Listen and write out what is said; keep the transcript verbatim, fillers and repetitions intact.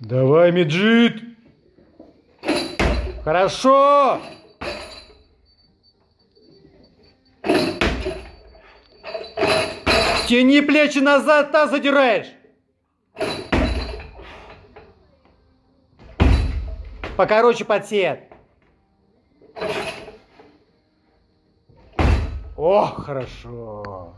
Давай, Меджид! Хорошо! Тяни плечи назад, таз задираешь! Покороче подсед. О, хорошо!